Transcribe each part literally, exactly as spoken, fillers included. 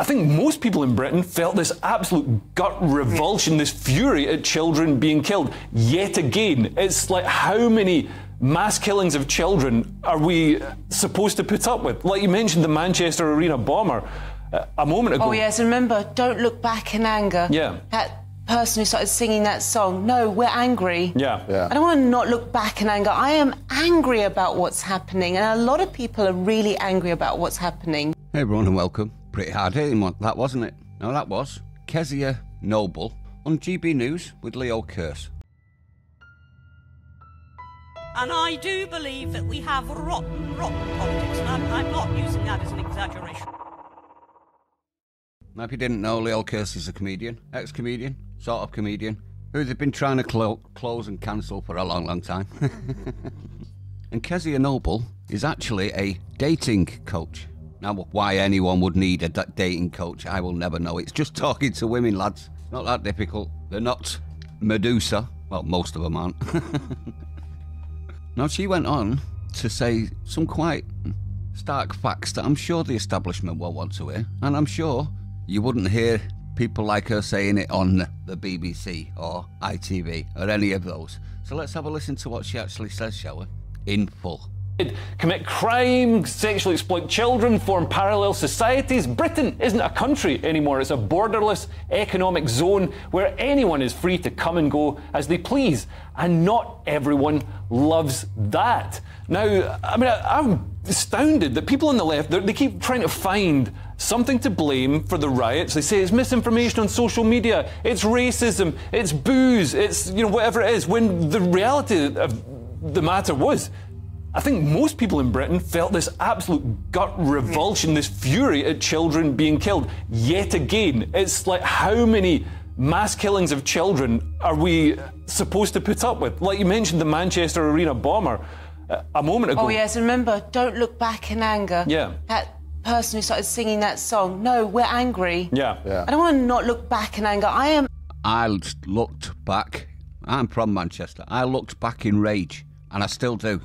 I think most people in Britain felt this absolute gut revulsion, this fury at children being killed yet again. It's like, how many mass killings of children are we supposed to put up with? Like you mentioned the Manchester Arena bomber uh, a moment ago. Oh yes, and remember, don't look back in anger. Yeah. That person who started singing that song, no, we're angry. Yeah. yeah. I don't want to not look back in anger. I am angry about what's happening, and a lot of people are really angry about what's happening. Hey everyone and welcome. Pretty hard hitting one, that wasn't it? No, that was Kezia Noble on G B News with Leo Kerse. And I do believe that we have rotten, rotten politics, and I'm, I'm not using that as an exaggeration. Now, if you didn't know, Leo Kerse is a comedian, ex-comedian, sort of comedian, who they've been trying to cl close and cancel for a long, long time. And Kezia Noble is actually a dating coach. Now, why anyone would need a dating coach, I will never know. It's just talking to women, lads. It's not that difficult. They're not Medusa. Well, most of them aren't. Now, she went on to say some quite stark facts that I'm sure the establishment will want to hear, and I'm sure you wouldn't hear people like her saying it on the B B C or I T V or any of those. So let's have a listen to what she actually says, shall we? In full. Commit crime, sexually exploit children, form parallel societies. Britain isn't a country anymore. It's a borderless economic zone where anyone is free to come and go as they please. And not everyone loves that. Now, I mean, I, I'm astounded that people on the left, they keep trying to find something to blame for the riots. They say it's misinformation on social media, it's racism, it's booze, it's, you know, whatever it is, when the reality of the matter was, I think most people in Britain felt this absolute gut revulsion, this fury at children being killed yet again. It's like, how many mass killings of children are we supposed to put up with? Like you mentioned the Manchester Arena bomber uh, a moment ago. Oh yes, and remember, don't look back in anger. Yeah. That person who started singing that song, no, we're angry. Yeah. yeah. I don't want to not look back in anger. I am... I looked back. I'm from Manchester. I looked back in rage, and I still do.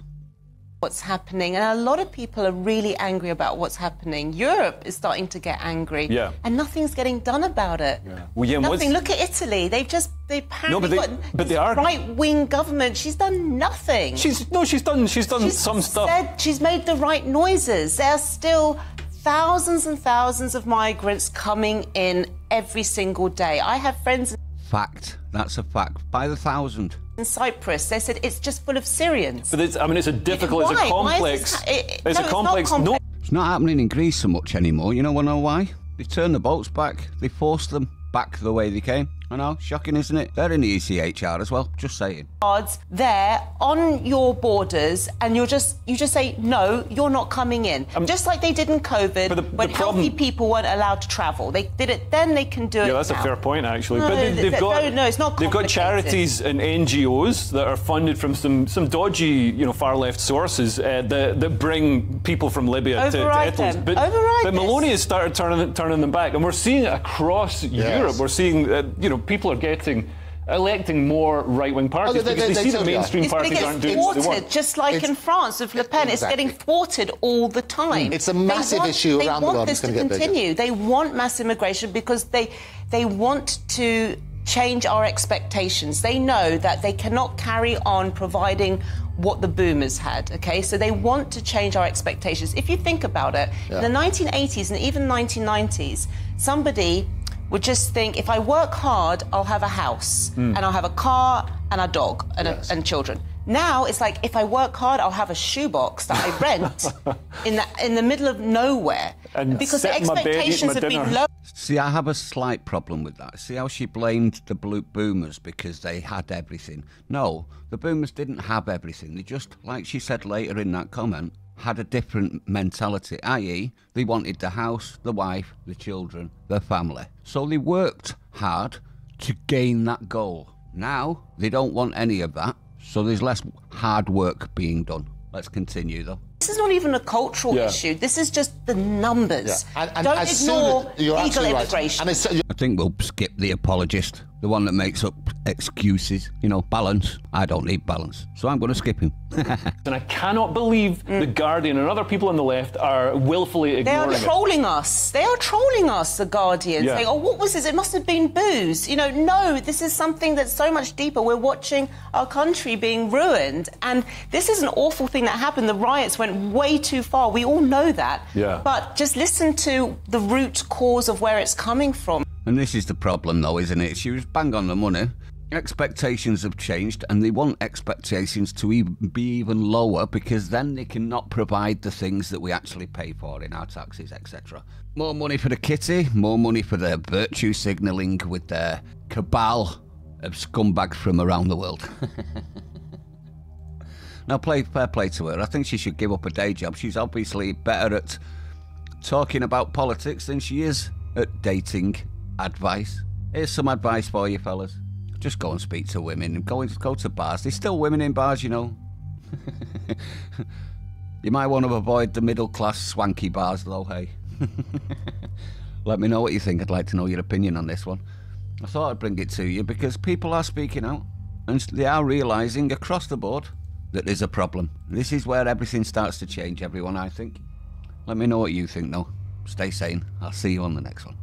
What's happening, and a lot of people are really angry about what's happening. Europe is starting to get angry, yeah, and nothing's getting done about it. Yeah. Well, yeah, nothing. Look at Italy. They've just they apparently no, but they, got but they are right-wing government. She's done nothing. She's no, she's done. She's done she's some stuff. Said, she's made the right noises. There are still thousands and thousands of migrants coming in every single day. I have friends. Fact. That's a fact. By the thousand. In Cyprus, they said it's just full of Syrians. But it's, I mean, it's a difficult, why? It's a complex. It, it's no, a complex. It's not, complex. No. It's not happening in Greece so much anymore. You know, we know why. They turned the boats back. They forced them back the way they came. I know, shocking, isn't it? They're in the E C H R as well. Just saying. Guards there on your borders, and you're just you just say no, you're not coming in. Um, just like they did in COVID, the, when the problem... healthy people weren't allowed to travel. They did it then. They can do yeah, it. Yeah, that's now. a fair point actually. No, but they, they've got no, no, it's not. They've got charities and N G Os that are funded from some some dodgy, you know, far left sources uh, that that bring people from Libya Override to, to Italy. But, but Maloney has started turning turning them back, and we're seeing it across yes. Europe. We're seeing uh, you know. People are getting electing more right-wing parties oh, they, because they, they, they see the mainstream it's parties aren't doing what they want. Just like it's, in France with Le Pen, exactly. It's getting thwarted all the time. It's a massive want, issue around the world. They want this to continue. They want mass immigration because they they want to change our expectations. They know that they cannot carry on providing what the boomers had, okay? So they want to change our expectations. If you think about it, yeah. in the nineteen eighties and even nineteen nineties, somebody would just think, if I work hard, I'll have a house, mm. and I'll have a car and a dog and, yes. a, and children. Now it's like, if I work hard, I'll have a shoebox that I rent in, the, in the middle of nowhere. And because the expectations bed, have dinner. been low. See, I have a slight problem with that. See how she blamed the blue boomers because they had everything. No, the boomers didn't have everything. They just, like she said later in that comment, had a different mentality, that is they wanted the house, the wife, the children, the family. So they worked hard to gain that goal. Now, they don't want any of that, so there's less hard work being done. Let's continue, though. This is not even a cultural yeah. issue. This is just the numbers. Yeah. And, and don't ignore legal immigration. Right. And I think we'll skip the apologist, the one that makes up excuses, you know, balance. I don't need balance, so I'm going to skip him. And I cannot believe mm. the Guardian and other people on the left are willfully ignoring They are trolling it. us. They are trolling us, the Guardian, yeah. saying, oh, what was this? It must have been booze. You know, no, this is something that's so much deeper. We're watching our country being ruined. And this is an awful thing that happened. The riots went way too far. We all know that. Yeah. But just listen to the root cause of where it's coming from. And this is the problem, though, isn't it? She was bang on the money. Expectations have changed, and they want expectations to e be even lower, because then they cannot provide the things that we actually pay for in our taxes, et cetera. More money for the kitty, more money for their virtue signalling with their cabal of scumbags from around the world. Now, play, fair play to her. I think she should give up a day job. She's obviously better at talking about politics than she is at dating advice. Here's some advice for you, fellas. Just go and speak to women. Go and go to bars. There's still women in bars, you know. You might want to avoid the middle-class swanky bars, though, hey. Let me know what you think. I'd like to know your opinion on this one. I thought I'd bring it to you because people are speaking out and they are realising across the board that there's a problem. This is where everything starts to change, everyone, I think. Let me know what you think, though. Stay sane. I'll see you on the next one.